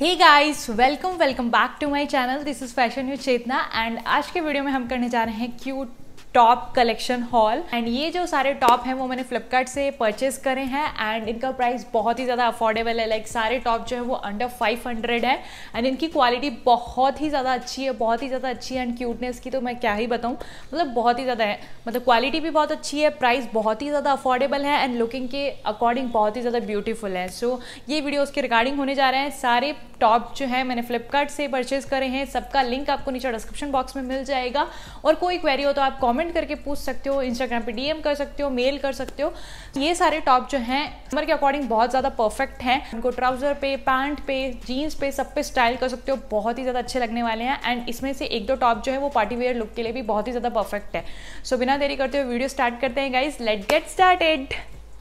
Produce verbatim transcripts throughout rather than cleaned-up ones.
Hey guys, welcome welcome back to my channel. This is fashion with Chetna and आज के video में हम करने जा रहे हैं cute top collection haul. And ये जो सारे टॉप हैं वो मैंने फ्लिपकार्ट से परचेस करे हैं एंड इनका प्राइस बहुत ही ज़्यादा अफोर्डेबल है। लाइक सारे टॉप जो है वो अंडर फाइव हंड्रेड है एंड इनकी क्वालिटी बहुत ही ज़्यादा अच्छी है, बहुत ही ज़्यादा अच्छी है। एंड क्यूटनेस की तो मैं क्या ही बताऊँ, मतलब बहुत ही ज़्यादा है। मतलब क्वालिटी भी बहुत अच्छी है, प्राइस बहुत ही ज़्यादा अफोर्डेबल है एंड लुकिंग के अकॉर्डिंग बहुत ही ज़्यादा ब्यूटीफुल है। सो so, ये वीडियो उसके रिगार्डिंग होने जा रहे हैं। सारे टॉप जो है मैंने फ्लिपकार्ट से परचेस करे हैं, सबका लिंक आपको नीचे डिस्क्रिप्शन बॉक्स में मिल जाएगा। और कोई क्वेरी हो तो आप कॉमेंट करके पूछ सकते हो, इंस्टाग्राम पे डीएम कर सकते हो, मेल कर सकते हो। ये सारे टॉप जो हैं समर के अकॉर्डिंग बहुत ज़्यादा परफेक्ट हैं। उनको ट्राउजर पे, पैंट पे, जीन्स पे, सब पे स्टाइल कर सकते हो, बहुत ही ज़्यादा अच्छे लगने वाले हैं। एंड इसमें से एक दो टॉप जो है वो पार्टी वेयर लुक के लिए भी बहुत ही ज़्यादा परफेक्ट है। सो बिना देरी करते हुए वीडियो स्टार्ट करते हैं guys, let get started.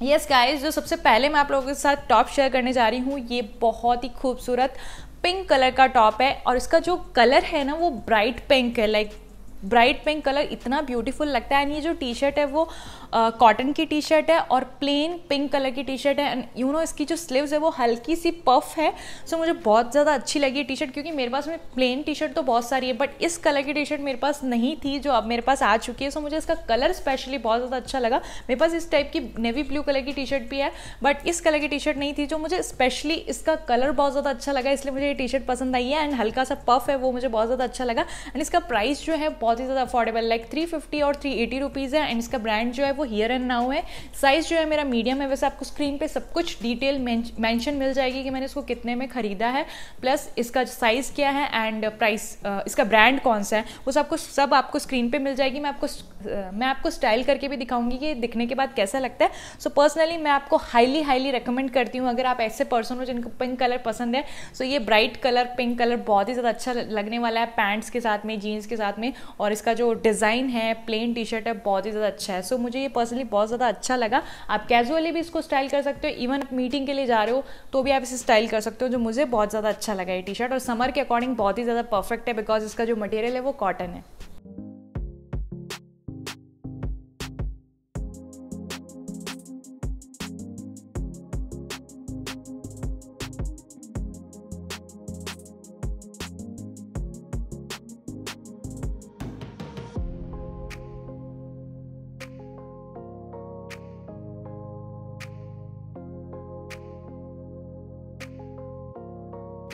Yes guys, जो सबसे पहले मैं आप लोगों के साथ टॉप शेयर करने जा रही हूँ, ये बहुत ही खूबसूरत पिंक कलर का टॉप है और इसका जो कलर है ना वो ब्राइट पिंक है। लाइक ब्राइट पिंक कलर इतना ब्यूटीफुल लगता है। एंड ये जो टी शर्ट है वो कॉटन की टी शर्ट है और प्लेन पिंक कलर की टी शर्ट है। एंड यू नो इसकी जो स्लीव्स है वो हल्की सी पफ है। सो so, मुझे बहुत ज़्यादा अच्छी लगी टी शर्ट, क्योंकि मेरे पास में प्लेन टी शर्ट तो बहुत सारी है बट इस कलर की टी शर्ट मेरे पास नहीं थी जो अब मेरे पास आ चुकी है। सो so, मुझे इसका कलर स्पेशली बहुत ज़्यादा अच्छा लगा। मेरे पास इस टाइप की नेवी ब्लू कलर की टी शर्ट भी है बट इस कलर की टी शर्ट नहीं थी, जो मुझे स्पेशली इसका कलर बहुत ज़्यादा अच्छा लगा, इसलिए मुझे ये टी शर्ट पसंद आई है। एंड हल्का सा पफ है वो मुझे बहुत ज़्यादा अच्छा लगा। एंड इसका प्राइस जो है बहुत ही ज़्यादा अफोर्डेबल, लाइक थ्री फिफ्टी और थ्री एटी रुपीज़ है। एंड इसका ब्रांड जो है वो हियर एंड नाउ है। साइज़ जो है मेरा मीडियम है। वैसे आपको स्क्रीन पे सब कुछ डिटेल मेंशन मिल जाएगी कि मैंने इसको कितने में ख़रीदा है, प्लस इसका साइज़ क्या है एंड प्राइस, इसका ब्रांड कौन सा है, वो सबको सब आपको स्क्रीन पे मिल जाएगी। मैं आपको मैं आपको स्टाइल करके भी दिखाऊंगी कि दिखने के बाद कैसा लगता है। सो so, पर्सनली मैं आपको हाईली हाईली रेकमेंड करती हूँ, अगर आप ऐसे पर्सन हो जिनको पिंक कलर पसंद है। सो so, ये ब्राइट कलर पिंक कलर बहुत ही ज़्यादा अच्छा लगने वाला है पैंट्स के साथ में, जीन्स के साथ में। और इसका जो डिज़ाइन है प्लेन टी शर्ट है बहुत ही ज़्यादा अच्छा है। सो so, मुझे ये पर्सनली बहुत ज़्यादा अच्छा लगा। आप कैजुअली भी इसको स्टाइल कर सकते हो, इवन आप मीटिंग के लिए जा रहे हो तो भी आप इसे स्टाइल कर सकते हो। जो मुझे बहुत ज़्यादा अच्छा लगा ये टी शर्ट, और समर के अकॉर्डिंग बहुत ही ज़्यादा परफेक्ट है बिकॉज इसका जो मटेरियल है वो कॉटन है।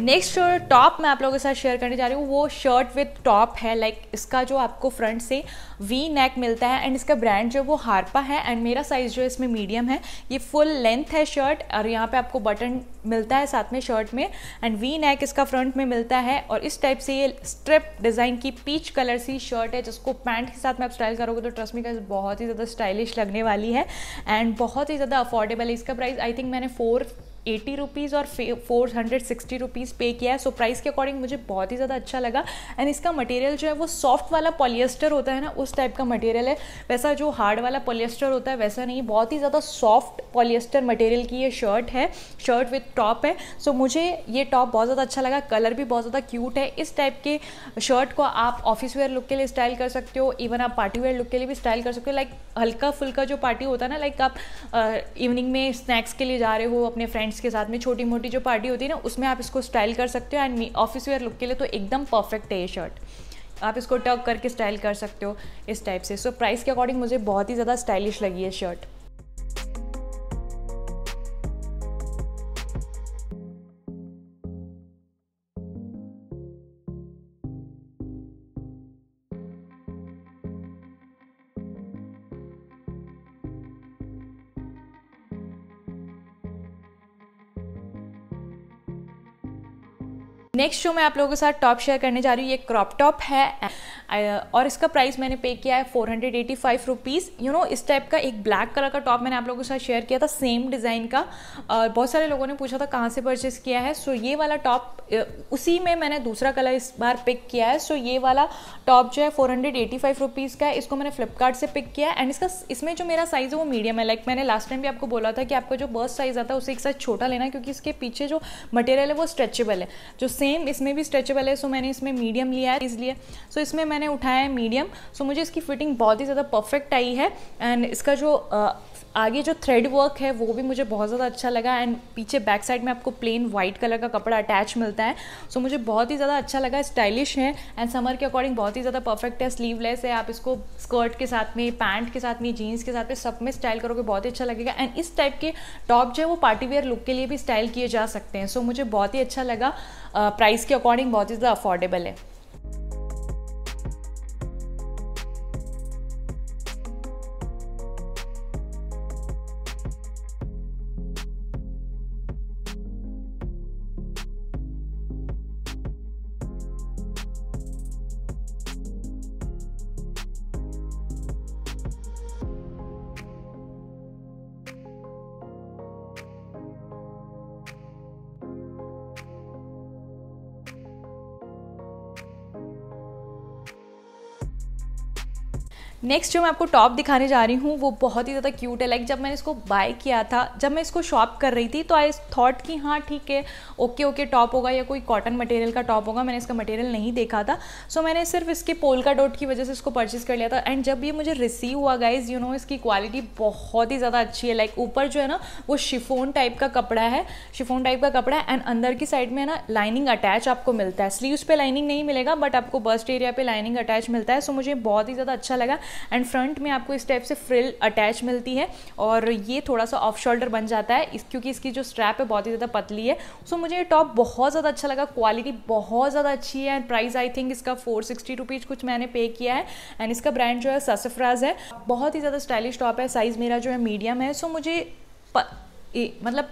नेक्स्ट टॉप मैं आप लोगों के साथ शेयर करने जा रही हूँ वो शर्ट विथ टॉप है। लाइक इसका जो आपको फ्रंट से वी नेक मिलता है एंड इसका ब्रांड जो वो हार्पा है। एंड मेरा साइज़ जो है इसमें मीडियम है। ये फुल लेंथ है शर्ट और यहाँ पे आपको बटन मिलता है साथ में शर्ट में, एंड वी नेक इसका फ्रंट में मिलता है। और इस टाइप से ये स्ट्रिप डिज़ाइन की पीच कलर सी शर्ट है, जिसको पैंट के साथ में आप स्टाइल करोगे तो ट्रस्ट मी गाइस बहुत ही ज़्यादा स्टाइलिश लगने वाली है एंड बहुत ही ज़्यादा अफोर्डेबल है। इसका प्राइस आई थिंक मैंने फोर एटी रुपीज़ और four hundred sixty rupees pay किया है। सो प्राइस के अकॉर्डिंग मुझे बहुत ही ज़्यादा अच्छा लगा। एंड इसका मटेरियल जो है वो सॉफ्ट वाला पॉलिएस्टर होता है ना, उस टाइप का मटेरियल है। वैसा जो हार्ड वाला पॉलिएस्टर होता है वैसा नहीं, बहुत ही ज़्यादा सॉफ्ट पॉलिएस्टर मटेरियल की ये शर्ट है, शर्ट विथ टॉप है। सो मुझे ये टॉप बहुत ज़्यादा अच्छा लगा, कलर भी बहुत ज़्यादा क्यूट है। इस टाइप के शर्ट को आप ऑफिस वेयर लुक के लिए स्टाइल कर सकते हो, इवन आप पार्टी वेयर लुक के लिए भी स्टाइल कर सकते हो। लाइक हल्का फुल्का जो पार्टी होता है ना, लाइक आप इवनिंग में स्नैक्स के लिए जा रहे हो अपने फ्रेंड्स के साथ में, छोटी मोटी जो पार्टी होती है ना उसमें आप इसको स्टाइल कर सकते हो। एंड ऑफिस वेयर लुक के लिए तो एकदम परफेक्ट है ये शर्ट, आप इसको टक करके स्टाइल कर सकते हो इस टाइप से। सो so, प्राइस के अकॉर्डिंग मुझे बहुत ही ज़्यादा स्टाइलिश लगी है शर्ट। नेक्स्ट जो मैं आप लोगों के साथ टॉप शेयर करने जा रही हूँ ये क्रॉप टॉप है और इसका प्राइस मैंने पे किया है four hundred eighty five rupees. You know इस टाइप का एक ब्लैक कलर का टॉप मैंने आप लोगों के साथ शेयर किया था, सेम डिज़ाइन का, और बहुत सारे लोगों ने पूछा था कहाँ से परचेस किया है। सो ये वाला टॉप, उसी में मैंने दूसरा कलर इस बार पिक किया है। सो ये वाला टॉप जो है four hundred eighty five rupees का है, इसको मैंने फ्लिपकार्ट से पिक किया है। एंड इसका इसमें जो मेरा साइज़ है वो मीडियम है। लाइक मैंने लास्ट टाइम भी आपको बोला था कि आपका जो बर्स्ट साइज़ आता है उसे एक साइज छोटा लेना, क्योंकि इसके पीछे जो मटेरियल है वो स्ट्रेचेबल है, जो सेम इसमें भी स्ट्रेचेबल है। सो मैंने इसमें मीडियम लिया है इसलिए। सो इसमें मैंने मैंने उठाया है मीडियम। सो मुझे इसकी फिटिंग बहुत ही ज़्यादा परफेक्ट आई है एंड इसका जो आगे जो थ्रेड वर्क है वो भी मुझे बहुत ज़्यादा अच्छा लगा एंड पीछे बैक साइड में आपको प्लेन वाइट कलर का कपड़ा अटैच मिलता है। सो मुझे बहुत ही ज़्यादा अच्छा लगा, स्टाइलिश है एंड समर के अकॉर्डिंग बहुत ही ज़्यादा परफेक्ट है। स्लीवलेस है, आप इसको स्कर्ट के साथ में, पैंट के साथ में, जीन्स के साथ में, सब में स्टाइल करोगे बहुत ही अच्छा लगेगा एंड इस टाइप के टॉप जो है वो पार्टी वेयर लुक के लिए भी स्टाइल किए जा सकते हैं। सो मुझे बहुत ही अच्छा लगा, प्राइस के अकॉर्डिंग बहुत ही ज़्यादा अफोर्डेबल है। नेक्स्ट जो मैं आपको टॉप दिखाने जा रही हूँ वो बहुत ही ज़्यादा क्यूट है। लाइक जब मैंने इसको बाय किया था, जब मैं इसको शॉप कर रही थी तो आई थॉट कि हाँ ठीक है, ओके ओके टॉप होगा या कोई कॉटन मटेरियल का टॉप होगा। मैंने इसका मटेरियल नहीं देखा था, सो मैंने सिर्फ इसके पोल्का डॉट की वजह से इसको परचेज़ कर लिया था एंड जब ये मुझे रिसीव हुआ गाइज, यू नो इसकी क्वालिटी बहुत ही ज़्यादा अच्छी है। लाइक ऊपर जो है ना वो शिफोन टाइप का कपड़ा है, शिफोन टाइप का कपड़ा है एंड अंदर की साइड में ना लाइनिंग अटैच आपको मिलता है। स्लीव्स पर लाइनिंग नहीं मिलेगा बट आपको बस्ट एरिया पर लाइनिंग अटैच मिलता है। सो मुझे बहुत ही ज़्यादा अच्छा लगा एंड फ्रंट में आपको इस टाइप से फ्रिल अटैच मिलती है और ये थोड़ा सा ऑफ शोल्डर बन जाता है इस, क्योंकि इसकी जो स्ट्रैप है बहुत ही ज़्यादा पतली है। सो मुझे ये टॉप बहुत ज़्यादा अच्छा लगा, क्वालिटी बहुत ज़्यादा अच्छी है एंड प्राइस आई थिंक इसका फोर सिक्सटी रुपीज़ कुछ मैंने पे किया है एंड इसका ब्रांड जो है सासफ्राज है। बहुत ही ज़्यादा स्टाइलिश टॉप है, साइज़ मेरा जो है मीडियम है। सो मुझे प... मतलब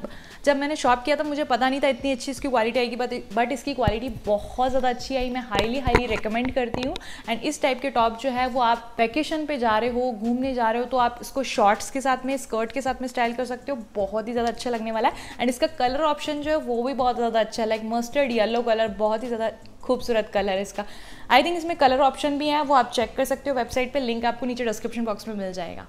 जब मैंने शॉप किया था मुझे पता नहीं था इतनी अच्छी इसकी क्वालिटी आएगी बट बट इसकी क्वालिटी बहुत ज़्यादा अच्छी आई। मैं हाईली हाईली रिकमेंड करती हूँ एंड इस टाइप के टॉप जो है वो आप वैकेशन पे जा रहे हो, घूमने जा रहे हो तो आप इसको शॉर्ट्स के साथ में, स्कर्ट के साथ में स्टाइल कर सकते हो। बहुत ही ज़्यादा अच्छा लगने वाला है एंड इसका कलर ऑप्शन जो है वो भी बहुत ज़्यादा अच्छा है। लाइक मस्टर्ड येलो कलर बहुत ही ज़्यादा खूबसूरत कलर है इसका। आई थिंक इसमें कलर ऑप्शन भी है, वो आप चेक कर सकते हो वेबसाइट पर, लिंक आपको नीचे डिस्क्रिप्शन बॉक्स में मिल जाएगा।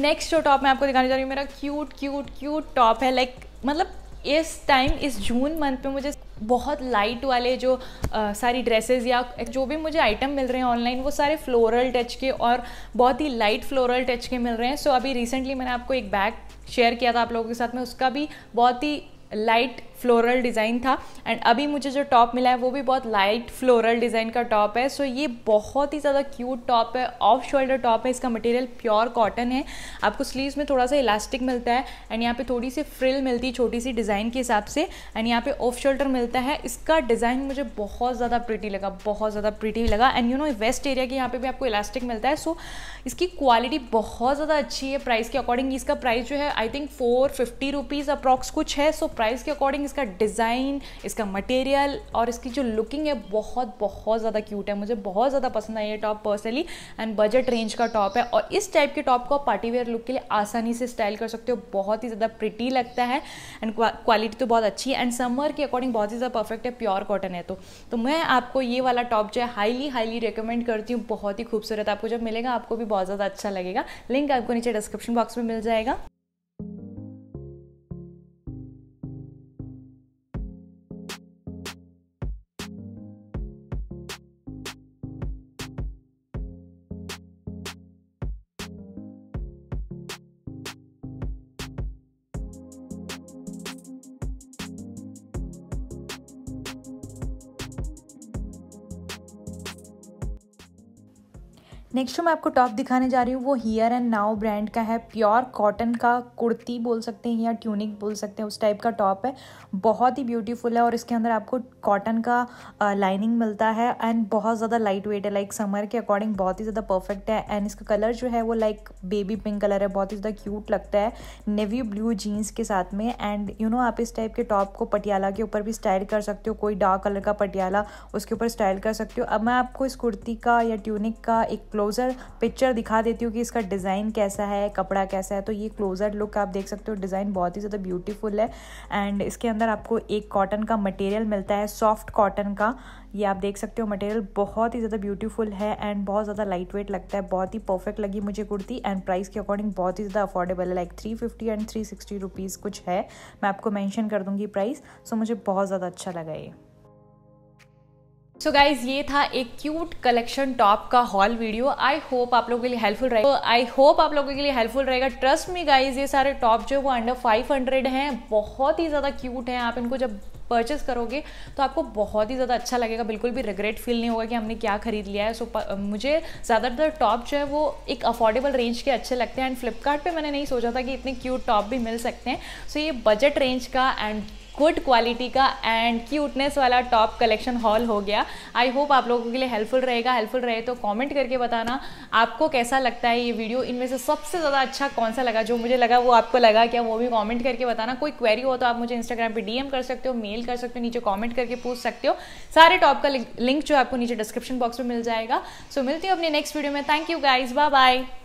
नेक्स्ट जो टॉप मैं आपको दिखाने जा रही हूँ मेरा क्यूट क्यूट क्यूट टॉप है। लाइक मतलब इस टाइम इस जून मंथ में मुझे बहुत लाइट वाले जो आ, सारी ड्रेसेस या जो भी मुझे आइटम मिल रहे हैं ऑनलाइन वो सारे फ्लोरल टच के और बहुत ही लाइट फ्लोरल टच के मिल रहे हैं। सो अभी रिसेंटली मैंने आपको एक बैग शेयर किया था आप लोगों के साथ में, उसका भी बहुत ही लाइट फ्लोरल डिज़ाइन था एंड अभी मुझे जो टॉप मिला है वो भी बहुत लाइट फ्लोरल डिज़ाइन का टॉप है। सो so, ये बहुत ही ज़्यादा क्यूट टॉप है, ऑफ शोल्डर टॉप है। इसका मटेरियल प्योर कॉटन है, आपको स्लीव्स में थोड़ा सा इलास्टिक मिलता है एंड यहाँ पे थोड़ी सी फ्रिल मिलती है छोटी सी डिज़ाइन के हिसाब से एंड यहाँ पे ऑफ शोल्डर मिलता है। इसका डिज़ाइन मुझे बहुत ज़्यादा प्रिटी लगा, बहुत ज़्यादा प्रिटी लगा and you know waist area के यहाँ पर भी आपको इलास्टिक मिलता है। सो so, इसकी क्वालिटी बहुत ज़्यादा अच्छी है। प्राइस के अकॉर्डिंग इसका प्राइस जो है I think four fifty rupees approx कुछ है। सो so, प्राइस के अकॉर्डिंग इसका डिज़ाइन, इसका मटेरियल और इसकी जो लुकिंग है बहुत बहुत ज़्यादा क्यूट है। मुझे बहुत ज़्यादा पसंद आई ये top personally and budget range का टॉप है और इस टाइप के टॉप को आप पार्टी वेयर लुक के लिए आसानी से स्टाइल कर सकते हो। बहुत ही ज़्यादा प्रिटी लगता है एंड क्वालिटी तो बहुत अच्छी है एंड समर के अकॉर्डिंग बहुत ही ज़्यादा परफेक्ट है, प्योर कॉटन है। तो, तो मैं आपको ये वाला टॉप जो है हाईली हाईली रिकमेंड करती हूँ। बहुत ही खूबसूरत, आपको जब मिलेगा आपको भी बहुत ज़्यादा अच्छा लगेगा। लिंक आपको नीचे डिस्क्रिप्शन बॉक्स में मिल जाएगा। नेक्स्ट जो मैं आपको टॉप दिखाने जा रही हूँ वो हियर एंड नाउ ब्रांड का है। प्योर कॉटन का कुर्ती बोल सकते हैं या ट्यूनिक बोल सकते हैं, उस टाइप का टॉप है। बहुत ही ब्यूटीफुल है और इसके अंदर आपको कॉटन का लाइनिंग uh, मिलता है एंड बहुत ज़्यादा लाइट वेट है। लाइक समर के अकॉर्डिंग बहुत ही ज़्यादा परफेक्ट है एंड इसका कलर जो है वो लाइक बेबी पिंक कलर है, बहुत ही ज़्यादा क्यूट लगता है नेवी ब्लू जीन्स के साथ में एंड यू नो आप इस टाइप के टॉप को पटियाला के ऊपर भी स्टाइल कर सकते हो। कोई डार्क कलर का पटियाला उसके ऊपर स्टाइल कर सकते हो। अब मैं आपको इस कुर्ती का या ट्यूनिक का एक क्लोज़र पिक्चर दिखा देती हूँ कि इसका डिज़ाइन कैसा है, कपड़ा कैसा है। तो ये क्लोज़र लुक आप देख सकते हो, डिज़ाइन बहुत ही ज़्यादा ब्यूटीफुल है। एंड इसके अंदर आपको एक कॉटन का मटेरियल मिलता है, सॉफ्ट कॉटन का। ये आप देख सकते हो मटेरियल बहुत ही ज़्यादा ब्यूटीफुल है एंड बहुत ज़्यादा लाइट वेट लगता है। बहुत ही परफेक्ट लगी मुझे कुर्ती एंड प्राइस के अकॉर्डिंग बहुत ही ज़्यादा अफोर्डेबल है, like three fifty and three sixty rupees कुछ है। मैं आपको मेंशन कर दूँगी प्राइस। सो मुझे बहुत ज़्यादा अच्छा लगा ये। सो so गाइज, ये था एक क्यूट कलेक्शन टॉप का हॉल वीडियो। आई होप आप लोगों के लिए हेल्पफुल रहेगा आई होप आप लोगों के लिए हेल्पफुल रहेगा ट्रस्ट मी गाइज, ये सारे टॉप जो वो अंडर फाइव हंड्रेड हैं, बहुत ही ज़्यादा क्यूट हैं। आप इनको जब परचेस करोगे तो आपको बहुत ही ज़्यादा अच्छा लगेगा, बिल्कुल भी रिग्रेट फील नहीं होगा कि हमने क्या खरीद लिया है। सो मुझे ज़्यादातर टॉप जो है वो एक अफोर्डेबल रेंज के अच्छे लगते हैं एंड फ्लिपकार्ट पे मैंने नहीं सोचा था कि इतने क्यूट टॉप भी मिल सकते हैं। सो so, ये बजट रेंज का एंड गुड क्वालिटी का एंड क्यूटनेस वाला टॉप कलेक्शन हॉल हो गया। आई होप आप लोगों के लिए हेल्पफुल रहेगा। हेल्पफुल रहे तो कमेंट करके बताना आपको कैसा लगता है ये वीडियो, इनमें से सबसे ज़्यादा अच्छा कौन सा लगा। जो मुझे लगा वो आपको लगा क्या, वो भी कमेंट करके बताना। कोई क्वेरी हो तो आप मुझे इंस्टाग्राम पे डीएम कर सकते हो, मेल कर सकते हो, नीचे कॉमेंट करके पूछ सकते हो। सारे टॉप का लिंक जो आपको नीचे डिस्क्रिप्शन बॉक्स में मिल जाएगा। सो so, मिलती हूँ अपने नेक्स्ट वीडियो में। Thank you guys, bye bye.